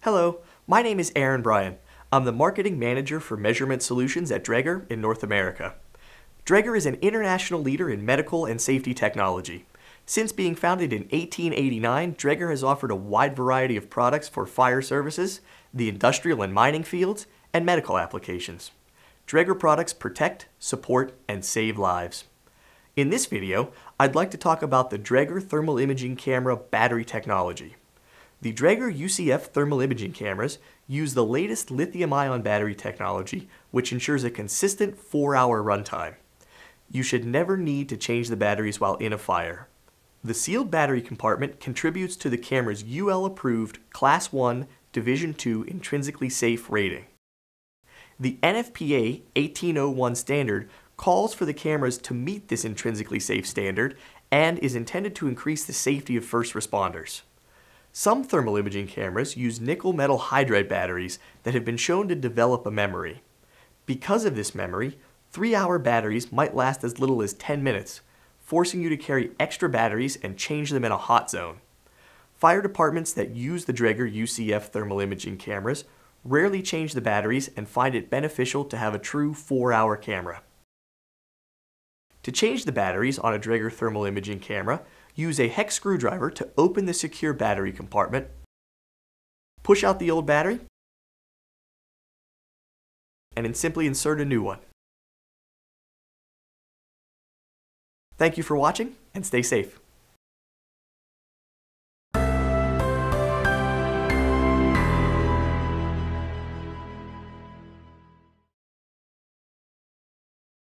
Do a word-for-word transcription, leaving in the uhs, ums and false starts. Hello, my name is Aaron Bryan. I'm the Marketing Manager for Measurement Solutions at Dräger in North America. Dräger is an international leader in medical and safety technology. Since being founded in eighteen eighty-nine, Dräger has offered a wide variety of products for fire services, the industrial and mining fields, and medical applications. Dräger products protect, support, and save lives. In this video, I'd like to talk about the Dräger Thermal Imaging Camera battery technology. The Dräger U C F thermal imaging cameras use the latest lithium-ion battery technology, which ensures a consistent four-hour runtime. You should never need to change the batteries while in a fire. The sealed battery compartment contributes to the camera's U L-approved Class one Division two intrinsically safe rating. The N F P A eighteen oh one standard calls for the cameras to meet this intrinsically safe standard and is intended to increase the safety of first responders. Some thermal imaging cameras use nickel metal hydride batteries that have been shown to develop a memory. Because of this memory, three-hour batteries might last as little as ten minutes, forcing you to carry extra batteries and change them in a hot zone. Fire departments that use the Dräger U C F thermal imaging cameras rarely change the batteries and find it beneficial to have a true four-hour camera. To change the batteries on a Dräger thermal imaging camera, use a hex screwdriver to open the secure battery compartment, push out the old battery, and then simply insert a new one. Thank you for watching, and stay safe.